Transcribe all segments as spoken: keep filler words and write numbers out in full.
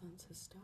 Sansa Stark.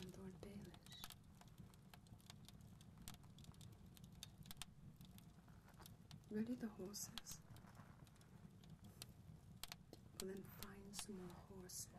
And Lord Baelish. Ready the horses. Well, then find some more horses.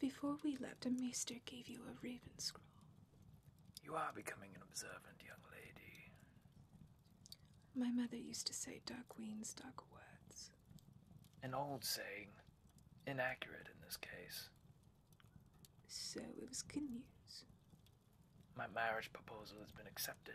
Before we left, a maester gave you a raven scroll. You are becoming an observant young lady. My mother used to say dark queens, dark words. An old saying. Inaccurate in this case. So it was good news. My marriage proposal has been accepted.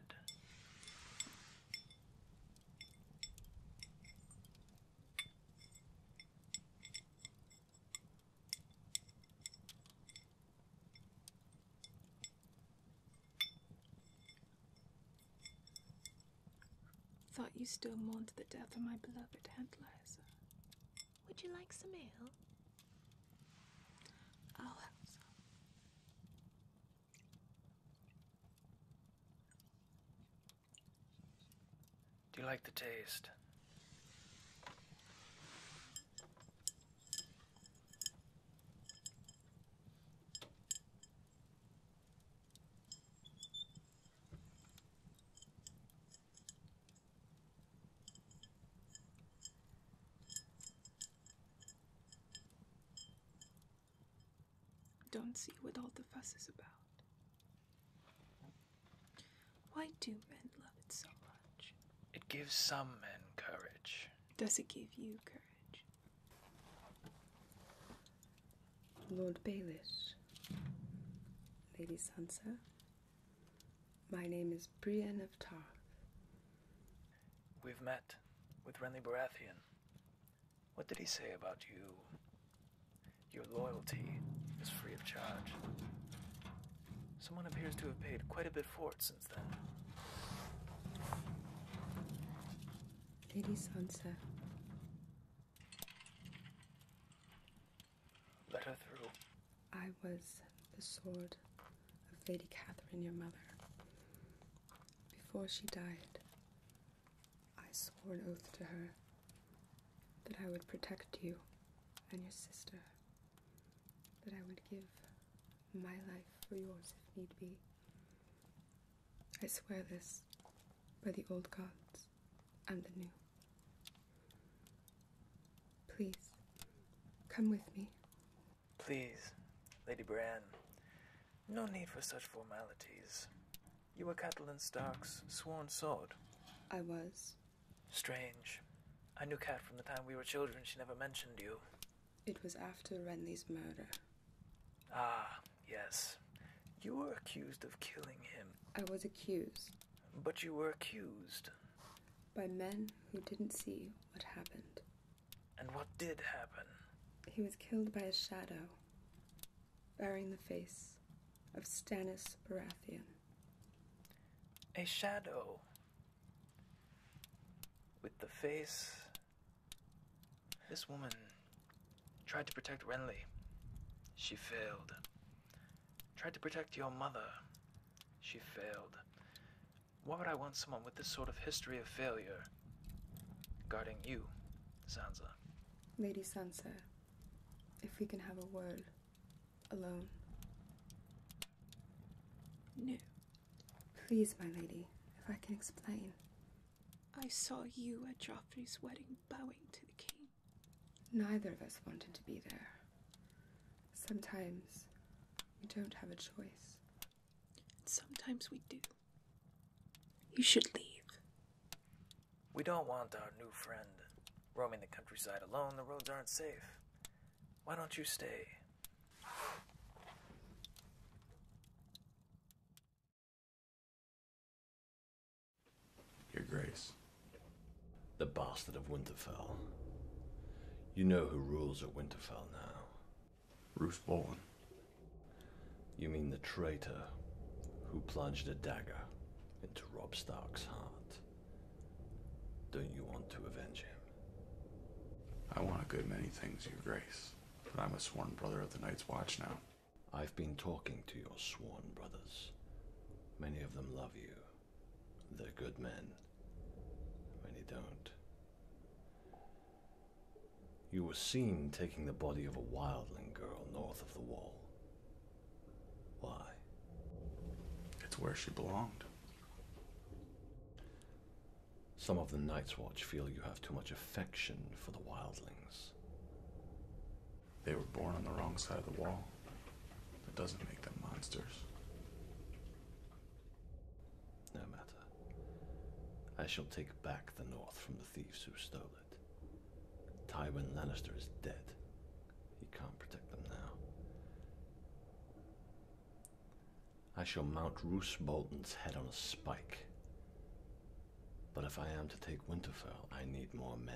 Thought you still mourned the death of my beloved Aunt Liza. Would you like some ale? I'll have some. Do you like the taste? Don't see what all the fuss is about. Why do men love it so much? It gives some men courage. Does it give you courage? Lord Baelish, Lady Sansa, my name is Brienne of Tarth. We've met with Renly Baratheon. What did he say about you? Your loyalty is free of charge. Someone appears to have paid quite a bit for it since then. Lady Sansa. Let her through. I was the sword of Lady Catherine, your mother. Before she died, I swore an oath to her that I would protect you and your sister. That I would give my life for yours if need be. I swear this by the old gods and the new. Please, come with me. Please, Lady Brienne, no need for such formalities. You were Catelyn Stark's sworn sword. I was. Strange. I knew Cat from the time we were children. She never mentioned you. It was after Renly's murder. Ah, yes. You were accused of killing him. I was accused. But you were accused. By men who didn't see what happened. And what did happen? He was killed by a shadow, bearing the face of Stannis Baratheon. a shadow with the face. This woman tried to protect Renly. She failed. Tried to protect your mother. She failed. Why would I want someone with this sort of history of failure guarding you, Sansa? Lady Sansa, if we can have a word alone. No. Please, my lady, if I can explain. I saw you at Joffrey's wedding bowing to the king. Neither of us wanted to be there. Sometimes we don't have a choice. Sometimes we do. You should leave. We don't want our new friend roaming the countryside alone. The roads aren't safe. Why don't you stay? Your Grace, the bastard of Winterfell. You know who rules at Winterfell now. Roose Bolton. You mean the traitor who plunged a dagger into Robb Stark's heart. Don't you want to avenge him? I want a good many things, Your Grace, but I'm a sworn brother of the Night's Watch now. I've been talking to your sworn brothers. Many of them love you. They're good men. Many don't. You were seen taking the body of a wildling girl north of the wall. Why? It's where she belonged. Some of the Night's Watch feel you have too much affection for the wildlings. They were born on the wrong side of the wall. That doesn't make them monsters. No matter. I shall take back the North from the thieves who stole it. Tywin Lannister is dead. He can't protect them now. I shall mount Roose Bolton's head on a spike. But if I am to take Winterfell, I need more men.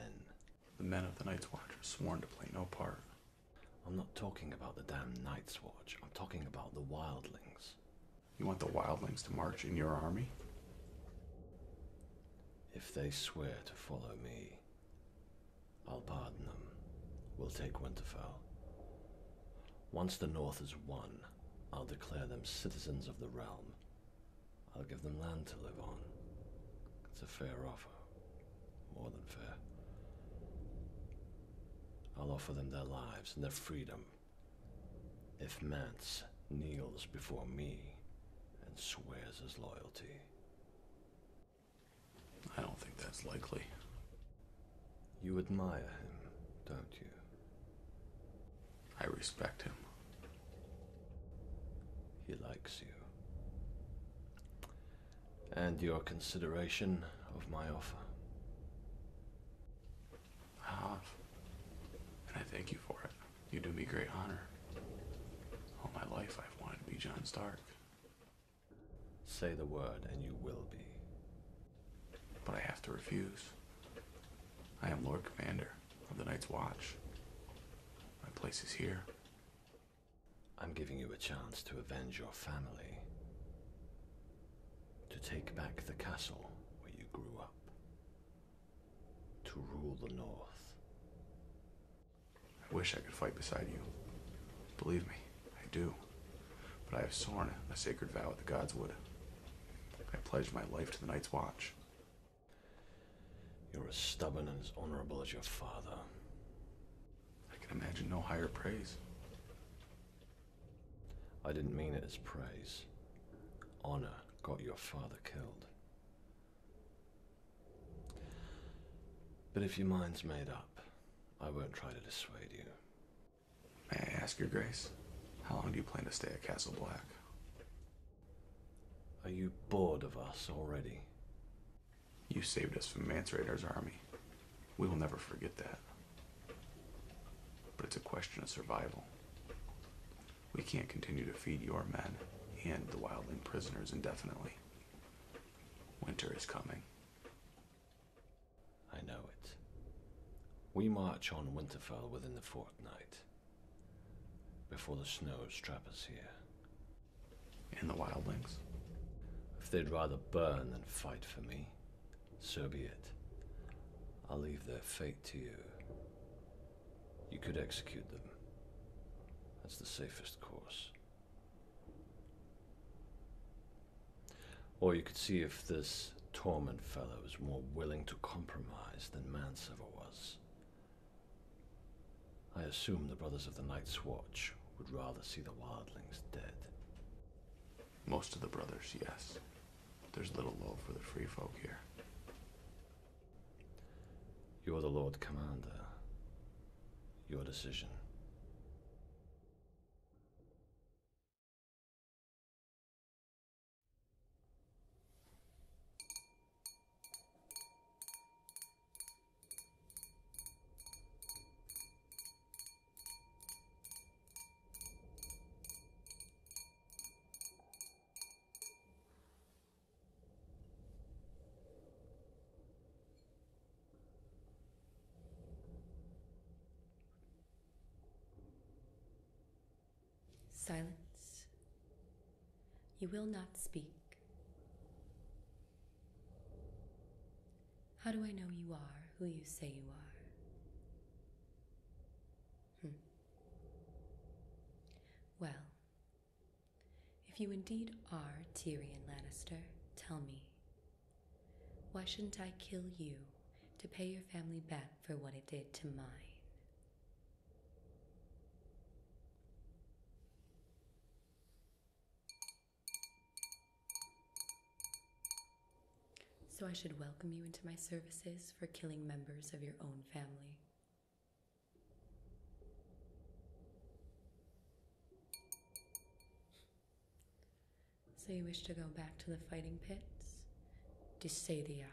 The men of the Night's Watch are sworn to play no part. I'm not talking about the damn Night's Watch. I'm talking about the wildlings. You want the wildlings to march in your army? If they swear to follow me, I'll pardon them. We'll take Winterfell. Once the North is won, I'll declare them citizens of the realm. I'll give them land to live on. It's a fair offer. More than fair. I'll offer them their lives and their freedom. If Mance kneels before me and swears his loyalty. I don't think that's likely. You admire him, don't you? I respect him. He likes you. And your consideration of my offer. I have, and I thank you for it. You do me great honor. All my life I've wanted to be Jon Stark. Say the word and you will be. But I have to refuse. I am Lord Commander of the Night's Watch. My place is here. I'm giving you a chance to avenge your family. To take back the castle where you grew up. To rule the North. I wish I could fight beside you. Believe me, I do. But I have sworn a sacred vow at the Godswood. I pledged my life to the Night's Watch. You're as stubborn and as honorable as your father. I can imagine no higher praise. I didn't mean it as praise. Honor got your father killed. But if your mind's made up, I won't try to dissuade you. May I ask, Your Grace, how long do you plan to stay at Castle Black? Are you bored of us already? You saved us from Mance Rayder's army. We will never forget that. But it's a question of survival. We can't continue to feed your men and the wildling prisoners indefinitely. Winter is coming. I know it. We march on Winterfell within the fortnight. Before the snows trap us here. And the wildlings? If they'd rather burn than fight for me, so be it. I'll leave their fate to you. You could execute them. That's the safest course. Or you could see if this Tormund fellow is more willing to compromise than Mance ever was. I assume the Brothers of the Night's Watch would rather see the wildlings dead. Most of the brothers, yes. There's little love for the free folk here. You're the Lord Commander. Your decision. Silence. You will not speak. How do I know you are who you say you are? Hm. Well, if you indeed are Tyrion Lannister, tell me. Why shouldn't I kill you to pay your family back for what it did to mine? So I should welcome you into my services for killing members of your own family. So you wish to go back to the fighting pits? Desadeus.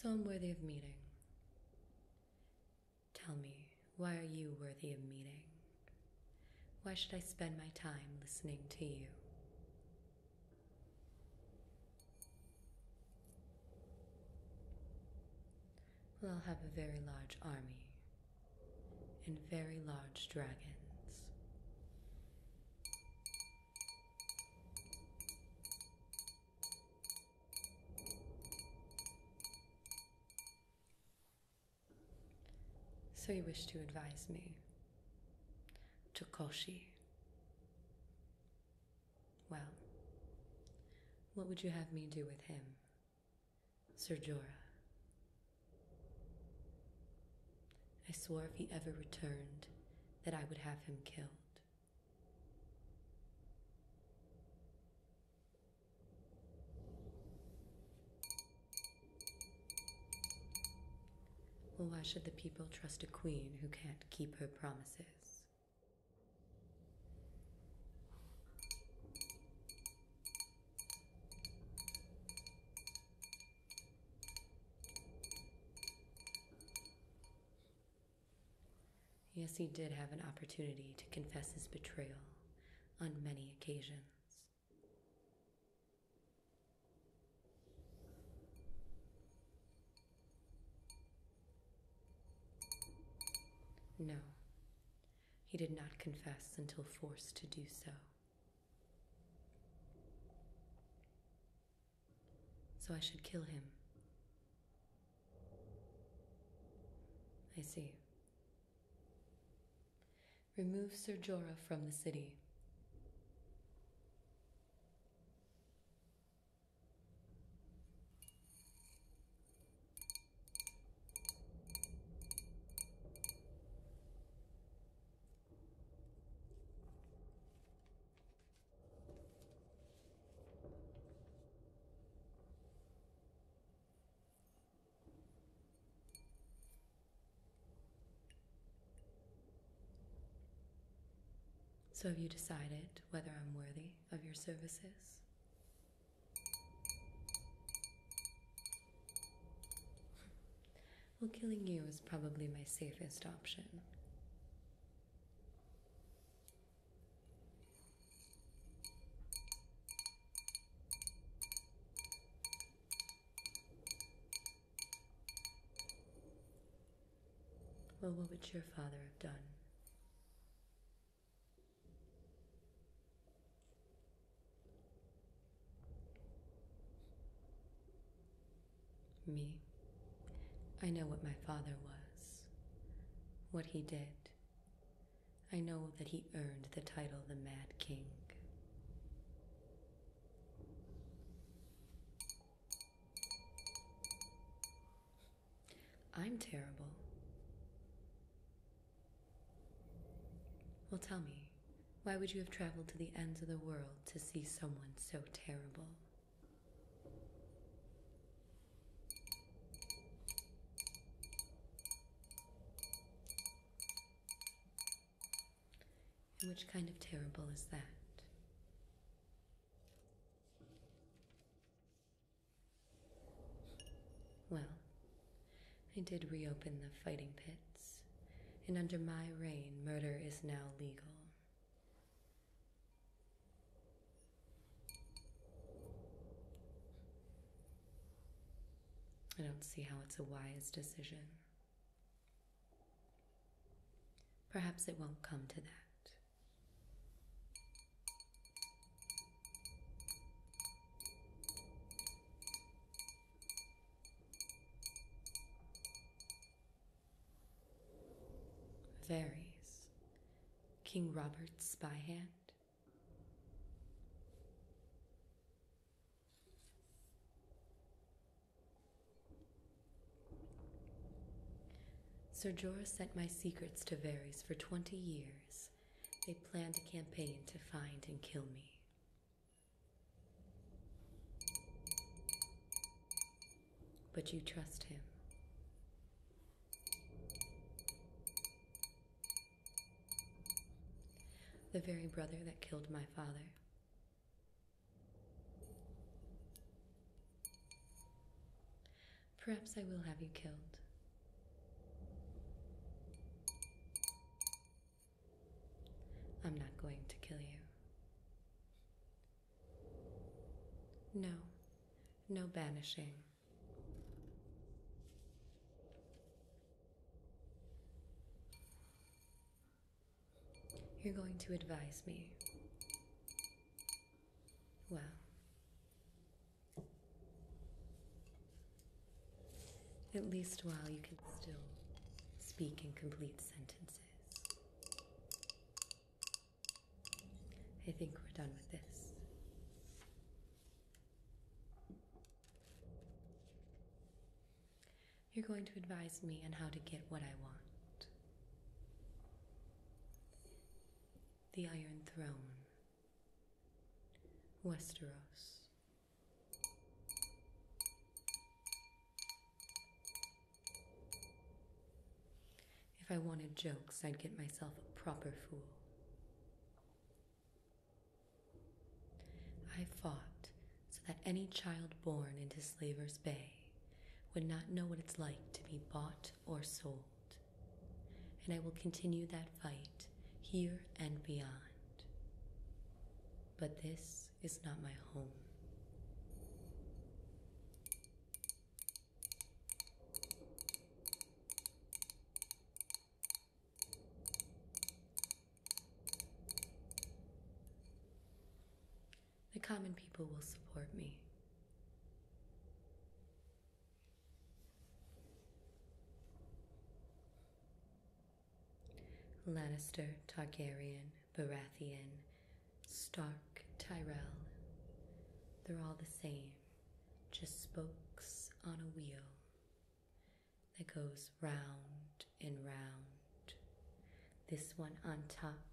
So I'm worthy of meeting. Tell me, why are you worthy of meeting? Why should I spend my time listening to you? Well, I'll have a very large army and very large dragons. So you wish to advise me, Tokoshi. Well, what would you have me do with him, Ser Jorah? I swore if he ever returned that I would have him killed. Well, why should the people trust a queen who can't keep her promises? Yes, he did have an opportunity to confess his betrayal on many occasions. No, he did not confess until forced to do so. So I should kill him. I see. Remove Ser Jorah from the city. So have you decided whether I'm worthy of your services? Well, killing you is probably my safest option. Well, what would your father have done? Me. I know what my father was, what he did. I know that he earned the title the Mad King. I'm terrible. Well, tell me, why would you have traveled to the ends of the world to see someone so terrible? And which kind of terrible is that? Well, I did reopen the fighting pits, and under my reign, murder is now legal. I don't see how it's a wise decision. Perhaps it won't come to that. Varys, King Robert's spy hand. Ser Jorah sent my secrets to Varys for twenty years. They planned a campaign to find and kill me. But you trust him. The very brother that killed my father. Perhaps I will have you killed. I'm not going to kill you. No, no banishing. You're going to advise me. Well, at least while you can still speak in complete sentences. I think we're done with this. You're going to advise me on how to get what I want. The Iron Throne, Westeros. If I wanted jokes, I'd get myself a proper fool. I fought so that any child born into Slaver's Bay would not know what it's like to be bought or sold. And I will continue that fight here and beyond. But this is not my home. The common people will support me. Lannister, Targaryen, Baratheon, Stark, Tyrell. They're all the same, just spokes on a wheel that goes round and round. This one on top,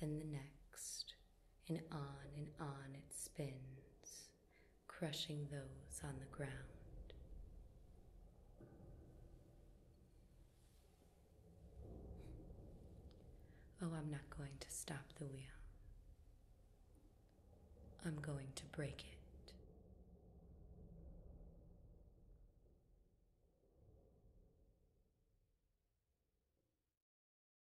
and the next, and on and on it spins, crushing those on the ground. Oh, I'm not going to stop the wheel. I'm going to break it.